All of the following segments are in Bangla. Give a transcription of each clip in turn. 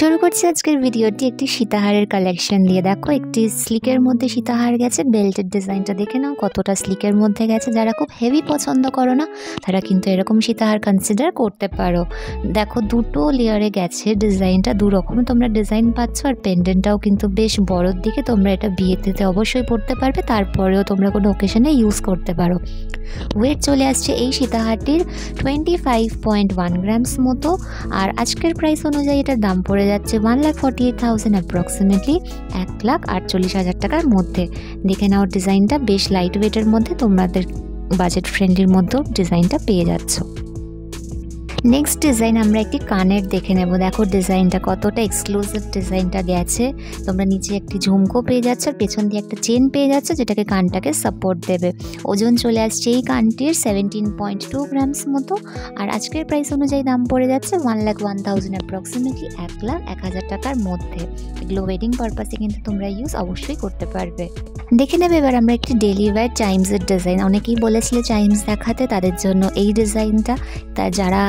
শুরু করছি আজকের ভিডিওটি একটি সীতাহারের কালেকশন নিয়ে। দেখো একটি স্লিকের মধ্যে সীতাহার গেছে, বেল্টের ডিজাইনটা দেখে নাও কতটা স্লিকের মধ্যে গেছে। যারা খুব হেভি পছন্দ করো না তারা কিন্তু এরকম সীতাহার কনসিডার করতে পারো। দেখো দুটো লেয়ারে গেছে ডিজাইনটা, দু রকম তোমরা ডিজাইন পাচ্ছ, আর পেন্ডেন্টটাও কিন্তু বেশ বড়োর দিকে। তোমরা এটা বিয়েতে অবশ্যই পরতে পারবে, তারপরেও তোমরা কোনো ওকেশনে ইউজ করতে পারো। ওয়েট চলে আসছে এই সীতাহারটির 25.1 গ্রামস মতো, আর আজকের প্রাইস অনুযায়ী এটার দাম পড়ে যাচ্ছে 1,48,000 অ্যাপ্রক্সিমেটলি 1,48,000 টাকার মধ্যে। দেখে নাও ডিজাইনটা বেশ লাইট ওয়েটের মধ্যে, তোমাদের বাজেট ফ্রেন্ডলির মধ্যেও ডিজাইনটা পেয়ে যাচ্ছ। নেক্সট ডিজাইন আমরা একটি কানের দেখে নেব। দেখো ডিজাইনটা কতটা এক্সক্লুসিভ ডিজাইনটা গেছে। তোমরা নিচে একটি ঝুমকো পেয়ে যাচ্ছ, আর পেছন দিয়ে একটা চেন পেয়ে যাচ্ছ যেটাকে কানটাকে সাপোর্ট দেবে। ওজন চলে আসছে এই কানটির 17.2 গ্রামস মতো, আর আজকের প্রাইস অনুযায়ী দাম পড়ে যাচ্ছে 1,01,000 অ্যাপ্রক্সিমেটলি 1,01,000 টাকার মধ্যে। এগুলো ওয়েডিং পারপাসে কিন্তু তোমরা ইউজ অবশ্যই করতে পারবে। দেখে নেবে এবার আমরা একটি ডেলি ওয়্যার চাইমসের ডিজাইন। অনেকেই বলেছিলে চাইমস দেখাতে, তাদের জন্য এই ডিজাইনটা। তা যারা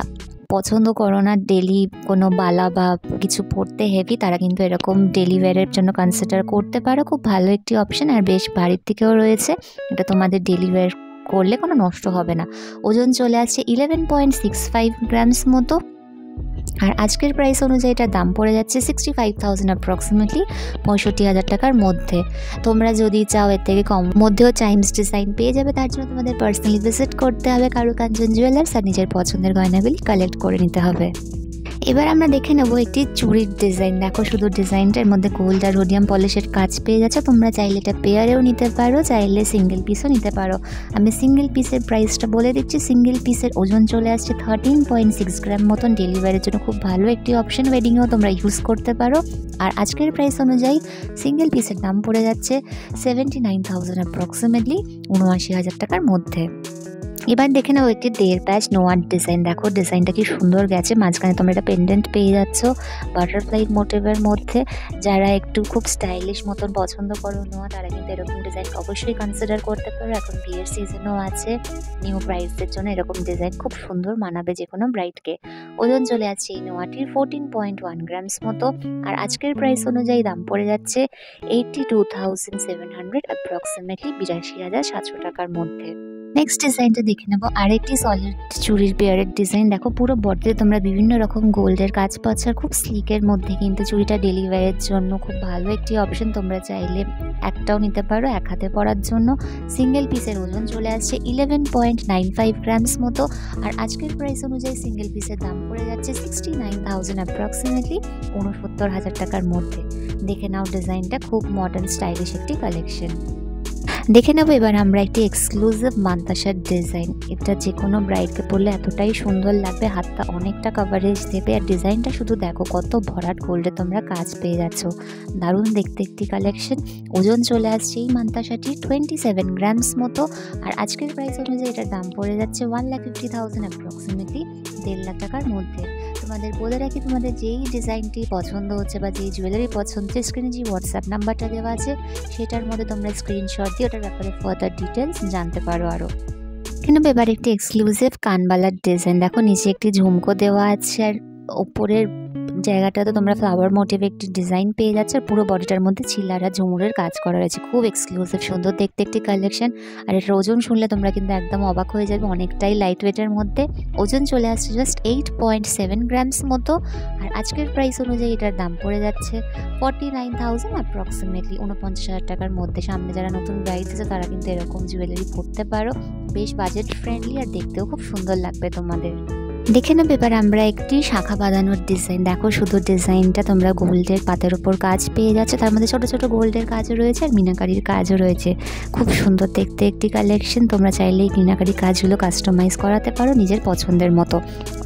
পছন্দ করো না ডেলি কোনো বালা বা কিছু পরতে হেভি, তারা কিন্তু এরকম ডেলি ওয়্যারের জন্য কনসিডার করতে পারো। খুব ভালো একটি অপশান, আর বেশ বাড়ির থেকেও রয়েছে এটা। তোমাদের ডেলি ওয়্যার করলে কোনো নষ্ট হবে না। ওজন চলে আসছে 11.65 গ্রামস মতো, আর আজকের প্রাইস অনুযায়ী এটার দাম পড়ে যাচ্ছে 65,000 অ্যাপ্রক্সিমেটলি 65,000 টাকার মধ্যে। তোমরা যদি চাও এর থেকে কম মধ্যেও চাইমস ডিজাইন পেয়ে যাবে। তার জন্য তোমাদের পার্সোনালি ভিজিট করতে হবে কারুকাঞ্চন জুয়েলার্স, আর নিজের পছন্দের গয়নাগুলি কালেক্ট করে নিতে হবে। এবার আমরা দেখে নেবো একটি চুড়ির ডিজাইন। দেখো শুধু ডিজাইনটার মধ্যে গোল্ড আর রোডিয়াম পলিশের কাজ পেয়ে যাচ্ছে। তোমরা চাইলে এটা পেয়ারেও নিতে পারো, চাইলে সিঙ্গেল পিসও নিতে পারো। আমি সিঙ্গেল পিসের প্রাইসটা বলে দিচ্ছি। সিঙ্গেল পিসের ওজন চলে আসছে 13.6 গ্রাম মতন। ডেলিভারির জন্য খুব ভালো একটি অপশন, ওয়েডিংয়েও তোমরা ইউজ করতে পারো। আর আজকের প্রাইস অনুযায়ী সিঙ্গেল পিসের দাম পড়ে যাচ্ছে 79,000 অ্যাপ্রক্সিমেটলি 79,000 টাকার মধ্যে। এবার দেখে নাও একটি দেড় প্যাচ নোয়ার ডিজাইন। দেখো ডিজাইনটা কি সুন্দর গেছে, মাঝখানে তোমরা একটা পেন্ডেন্ট পেয়ে যাচ্ছ বাটারফ্লাই মোটিভের মধ্যে। যারা একটু খুব স্টাইলিশ মতন পছন্দ করো নোয়া, তারা কিন্তু এরকম ডিজাইন অবশ্যই কনসিডার করতে পারো। এখন বিয়ের সিজনও আছে, নিউ ব্রাইডসদের জন্য এরকম ডিজাইন খুব সুন্দর মানাবে যে কোনো ব্রাইডকে। ওজন চলে আসছে এই নোয়াটির 14.1 গ্রামস মতো, আর আজকের প্রাইস অনুযায়ী দাম পড়ে যাচ্ছে 82,700 অ্যাপ্রক্সিমেটলি 82,700 টাকার মধ্যে। নেক্সট ডিজাইনটা দেখে নেবো, আরেকটি সলিড চুড়ির পেয়ারের ডিজাইন। দেখো পুরো বডিতে তোমরা বিভিন্ন রকম গোল্ডের কাজ পাচ্ছ, আর খুব স্লিকের মধ্যে কিন্তু চুড়িটা ডেলি ওয়্যারের জন্য খুব ভালো একটি অপশন। তোমরা চাইলে একটাও নিতে পারো এক হাতে পরার জন্য। সিঙ্গেল পিসের ওজন চলে আসছে 11.95 গ্রামস মতো, আর আজকের প্রাইস অনুযায়ী সিঙ্গেল পিসের দাম পড়ে যাচ্ছে 69,000 অ্যাপ্রক্সিমেটলি 69,000 টাকার মধ্যে। দেখে নাও ডিজাইনটা খুব মডার্ন স্টাইলিশ একটি কালেকশন। দেখে নেবো এবার আমরা একটি এক্সক্লুসিভ মান্তাসার ডিজাইন। এটা যে কোনো ব্রাইডকে পরলে এতটাই সুন্দর লাগবে, হাতটা অনেকটা কভারেজ দেবে। আর ডিজাইনটা শুধু দেখো কত ভরাট গোল্ডে তোমরা কাজ পেয়ে যাচ্ছ, দারুণ দেখতে একটি কালেকশন। ওজন চলে আসছে এই মান্তাসাটি 27 গ্রামস মতো, আর আজকের প্রাইস অনুযায়ী এটার দাম পড়ে যাচ্ছে 1,50,000 অ্যাপ্রক্সিমেটলি 1,50,000 টাকার মধ্যে। তোমাদের বলে রাখি, তোমাদের যেই ডিজাইনটি পছন্দ হচ্ছে বা যেই জুয়েলারি পছন্দ হচ্ছে, স্ক্রিনে যে হোয়াটসঅ্যাপ নাম্বারটা দেওয়া আছে সেটার মধ্যে তোমরা স্ক্রিনশট দিয়ে ওটার ব্যাপারে ফার্দার ডিটেলস জানতে পারো। আরও কেন ব্যাপারে একটি এক্সক্লুসিভ কানবালার ডিজাইন। দেখো নিচে একটি ঝুমকো দেওয়া আছে, আর ওপরের জায়গাটাতে তোমরা ফ্লাওয়ার মোটিভে একটি ডিজাইন পেয়ে যাচ্ছ, আর পুরো বডিটার মধ্যে ছিলারা ঝুমুরের কাজ করা রয়েছে। খুব এক্সক্লুসিভ সুন্দর দেখতে একটি কালেকশন, আর এটার ওজন শুনলে তোমরা কিন্তু একদম অবাক হয়ে যাবে, অনেকটাই লাইট ওয়েটের মধ্যে। ওজন চলে আসছে জাস্ট 8.7 গ্রামস মতো, আর আজকের প্রাইস অনুযায়ী এটার দাম পড়ে যাচ্ছে 49,000 অ্যাপ্রক্সিমেটলি 49,000 টাকার মধ্যে। সামনে যারা নতুন ব্রাইড আছে তারা কিন্তু এরকম জুয়েলারি পরতে পারো, বেশ বাজেট ফ্রেন্ডলি, আর দেখতেও খুব সুন্দর লাগবে তোমাদের। দেখে নেব এবার আমরা একটি শাখা বাঁধানোর ডিজাইন। দেখো শুধু ডিজাইনটা তোমরা গোল্ডের পাতের ওপর কাজ পেয়ে যাচ্ছ, তার মধ্যে ছোটো ছোটো গোল্ডের কাজও রয়েছে আর মিনাকারির কাজও রয়েছে। খুব সুন্দর দেখতে একটি কালেকশন। তোমরা চাইলে এই মিনাকারি কাজগুলো কাস্টমাইজ করাতে পারো নিজের পছন্দের মতো।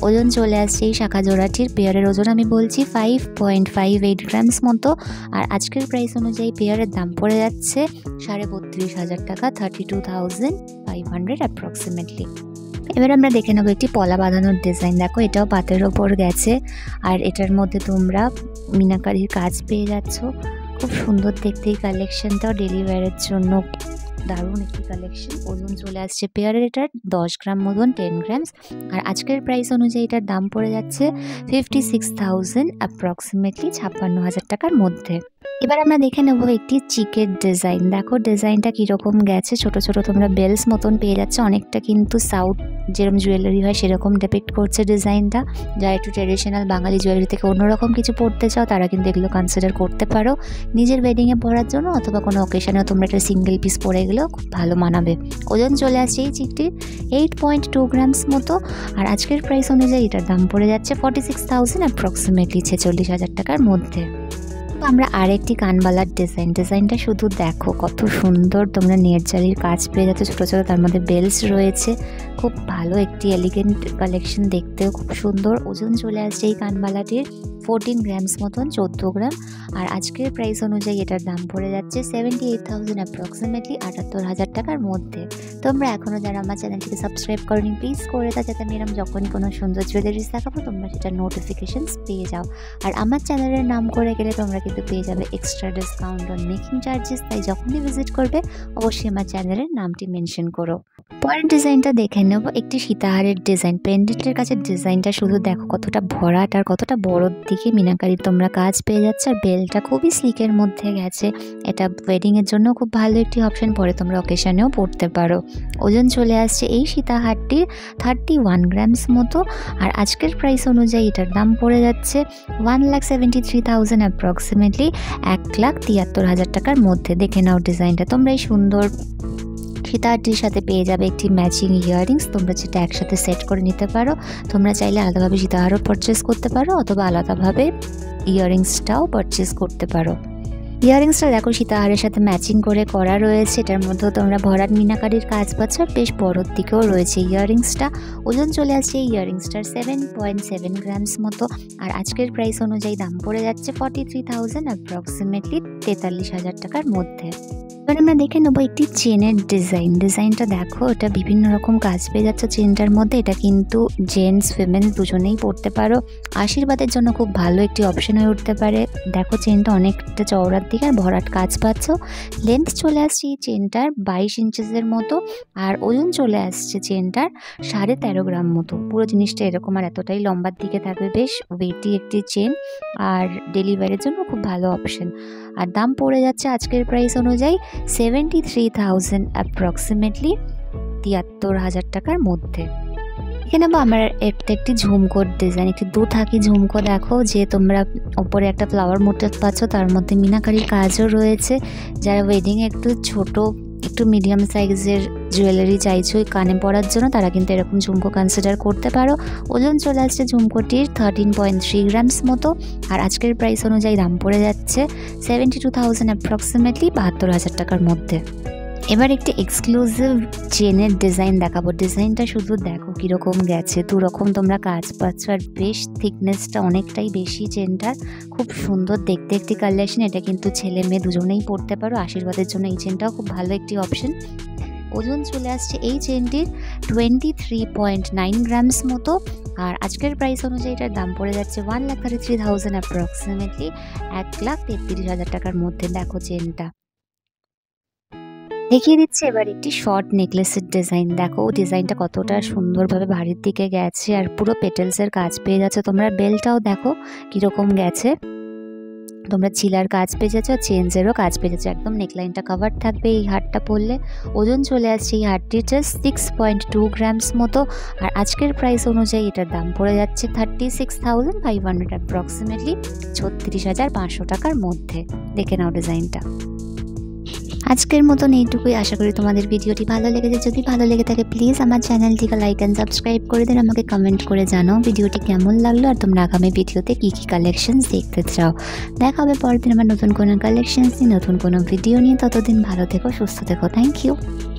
ওজন চলে আসছে এই শাখা জোড়াটির, পেয়ারের ওজন আমি বলছি 5.58 গ্রামস মতো, আর আজকের প্রাইস অনুযায়ী পেয়ারের দাম পড়ে যাচ্ছে 32,500 টাকা 32,500 অ্যাপ্রক্সিমেটলি। এবার আমরা দেখে নেবো একটি পলা বাঁধানোর ডিজাইন। দেখো এটাও পাতের ওপর গেছে, আর এটার মধ্যে তোমরা মিনাকারির কাজ পেয়ে যাচ্ছ। খুব সুন্দর দেখতে এই কালেকশনটাও, ডেলি ওয়্যারের জন্য দারুণ একটি কালেকশন। ওজন চলে আসছে পেয়ারের, এটার 10 গ্রাম মতন 10 গ্রামস। আর আজকের প্রাইস অনুযায়ী এটার দাম পড়ে যাচ্ছে 56,000 অ্যাপ্রক্সিমেটলি 56,000 টাকার মধ্যে। এবার আমরা দেখে নেব একটি চিকের ডিজাইন। দেখো ডিজাইনটা কীরকম গেছে, ছোট ছোট তোমরা বেলস মতন পেয়ে যাচ্ছে, অনেকটা কিন্তু সাউথ যেরকম জুয়েলারি হয় সেরকম ডিপিক্ট করছে ডিজাইনটা। যারা একটু ট্রেডিশনাল বাঙালি জুয়েলারি থেকে অন্যরকম কিছু পড়তে চাও তারা কিন্তু এগুলো কনসিডার করতে পারো নিজের ওয়েডিংয়ে পরার জন্য, অথবা কোনো অকেশানে তোমরা একটা সিঙ্গেল পিস পরে গেলেও খুব ভালো মানাবে। ওজন চলে আসছে এই চিকটির 8.2 গ্রামস মতো, আর আজকের প্রাইস অনুযায়ী এটার দাম পড়ে যাচ্ছে 46,000 অ্যাপ্রক্সিমেটলি 46,000 টাকার মধ্যে। আমরা আরেকটি কানবালার ডিজাইনটা শুধু দেখো কত সুন্দর, তোমরা নেটজারির কাজ পেয়ে যাচ্ছ ছোটো ছোটো, তার মধ্যে বেলস রয়েছে। খুব ভালো একটি এলিগেন্ট কালেকশন, দেখতেও খুব সুন্দর। ওজন চলে আসছে এই কানবালাটির 14 গ্রামস মতন, 14 গ্রাম। আর আজকের প্রাইস অনুযায়ী এটার দাম পড়ে যাচ্ছে 78,000 অ্যাপ্রক্সিমেটলি 78,000 টাকার মধ্যে। তোমরা এখনও যারা আমার চ্যানেলটিকে সাবস্ক্রাইব করোনি প্লিজ করে দাও, যাতে মেরাম যখনই কোনো সুন্দর জুয়েলারিস দেখাবো তোমরা সেটার নোটিফিকেশানস পেয়ে যাও। আর আমার চ্যানেলের নাম করে গেলে তোমরা কিন্তু পেয়ে যাবে extra discount on making charges, তাই যখনই ভিজিট করবে অবশ্যই আমার চ্যানেলের নামটি মেনশন করো। পরের ডিজাইনটা দেখে নেবো, একটি সীতাহারের ডিজাইন। পেন্ডেন্টের কাছে ডিজাইনটা শুধু দেখো কতটা ভরাট আর কতটা বড় দিকে মিনাকারির তোমরা কাজ পেয়ে যাচ্ছে, আর বেলটা খুবই স্লিকের মধ্যে গেছে। এটা ওয়েডিংয়ের জন্য খুব ভালো একটি অপশান, পরে তোমরা অকেশানেও পরতে পারো। ওজন চলে আসছে এই সীতাহারটির 31 গ্রামস মতো, আর আজকের প্রাইস অনুযায়ী এটার দাম পড়ে যাচ্ছে 1,73,000 অ্যাপ্রক্সিমেটলি 1,73,000 টাকার মধ্যে। দেখে নাও ডিজাইনটা, তোমরা এই সুন্দর সীতাহারটির সাথে পেয়ে যাবে একটি ম্যাচিং ইয়াররিংস, তোমরা সেটা একসাথে সেট করে নিতে পারো। তোমরা চাইলে আলাদাভাবে সীতাহারও পারচেস করতে পারো, অথবা আলাদাভাবে ইয়াররিংসটাও পারচেস করতে পারো। ইয়াররিংসটা দেখো সীতাহারের সাথে ম্যাচিং করে করা রয়েছে, এটার মধ্যেও তোমরা ভরাট মিনাকারির কাজ পাচ্ছ, বেশ বড়োর দিকেও রয়েছে ইয়াররিংসটা। ওজন চলে আসছে এই ইয়াররিংসটার 7.7 গ্রামস মতো, আর আজকের প্রাইস অনুযায়ী দাম পড়ে যাচ্ছে 43,000 অ্যাপ্রক্সিমেটলি 43,000 টাকার মধ্যে। এবার আমরা দেখে নেবো একটি চেনের ডিজাইনটা দেখো, এটা বিভিন্ন রকম কাজ পেয়ে যাচ্ছে চেনটার মধ্যে। এটা কিন্তু জেন্টস ফিমেন্স দুজনেই পরতে পারো, আশীর্বাদের জন্য খুব ভালো একটি অপশন হয়ে উঠতে পারে। দেখো চেনটা অনেকটা চওড়ার দিকে আর ভরাট কাজ পাচ্ছ। লেন্থ চলে আসছে এই চেনটার 22 ইঞ্চেসের মতো, আর ওজন চলে আসছে চেনটার 13.5 গ্রাম মতো। পুরো জিনিসটা এরকম আর এতটাই লম্বার দিকে থাকবে, বেশ ওয়েটি একটি চেন, আর ডেলিভারির জন্য খুব ভালো অপশন। আর দাম পড়ে যাচ্ছে আজকের প্রাইস অনুযায়ী 73,000 অ্যাপ্রক্সিমেটলি 73,000 টাকার মধ্যে। এখানে আমার একটি ঝুমকোর ডিজাইন, একটি দু থাকি ঝুমকো দেখো, যে তোমরা ওপরে একটা ফ্লাওয়ার মোটিভ পাচ্ছ, তার মধ্যে মিনাকারির কাজও রয়েছে। যারা ওয়েডিংয়ে একটু ছোট একটু মিডিয়াম সাইজের জুয়েলারি চাইছো কানে পরার জন্য তারা কিন্তু এরকম ঝুমকো কনসিডার করতে পারো। ওজন চলে আসছে ঝুমকোটির 13.3 গ্রামস মতো, আর আজকের প্রাইস অনুযায়ী দাম পড়ে যাচ্ছে 72,000 অ্যাপ্রক্সিমেটলি 72,000 টাকার মধ্যে। এবার একটি এক্সক্লুসিভ চেনের ডিজাইন দেখাবো। ডিজাইনটা শুধু দেখো কীরকম গেছে, দুরকম তোমরা কাজ পাচ্ছ, আর বেশ থিকনেসটা অনেকটাই বেশি চেনটার, খুব সুন্দর দেখতে একটি কালেকশন। এটা কিন্তু ছেলে মেয়ে দুজনেই পরতে পারো, আশীর্বাদের জন্য এই চেনটাও খুব ভালো একটি অপশন। ওজন চলে আসছে এই চেনটির 23.9 গ্রামস মতো, আর আজকের প্রাইস অনুযায়ী এটার দাম পড়ে যাচ্ছে 1,33,000 অ্যাপ্রক্সিমেটলি 1,33,000 টাকার মধ্যে। দেখো চেনটা দেখিয়ে দিচ্ছে। এবার একটি শর্ট নেকলেসের ডিজাইন দেখো, ডিজাইনটা কতটা সুন্দরভাবে বাড়ির দিকে গেছে, আর পুরো পেটেলসের কাজ পেয়ে যাচ্ছে তোমরা। বেলটাও দেখো কীরকম গেছে, তোমরা ছিলার কাজ পেয়ে যাচ্ছ, চেঞ্জেরও কাজ পেয়ে যাচ্ছ, একদম নেকলাইনটা কভার থাকবে এই হারটা পরলে। ওজন চলে আসছে এই হারটির জাস্ট 6.2 গ্রামস মতো, আর আজকের প্রাইস অনুযায়ী এটার দাম পড়ে যাচ্ছে 36,500 অ্যাপ্রক্সিমেটলি 36,500 টাকার মধ্যে। দেখে নাও ডিজাইনটা। আজকের মতন এইটুকুই, আশা করি তোমাদের ভিডিওটি ভালো লেগেছে। যদি ভালো লেগে থাকে প্লিজ আমার চ্যানেলটিকে লাইক অ্যান্ড সাবস্ক্রাইব করে দিন, আমাকে কমেন্ট করে জানাও ভিডিওটি কেমন লাগলো, আর তোমরা আগামী ভিডিওতে কী কী কালেকশনস দেখতে চাও। দেখা হবে পরের দিন আমার নতুন কোনো কালেকশনস নিয়ে, নতুন কোনো ভিডিও নিয়ে। ততদিন ভালো থেকো, সুস্থ থেকো। Thank you.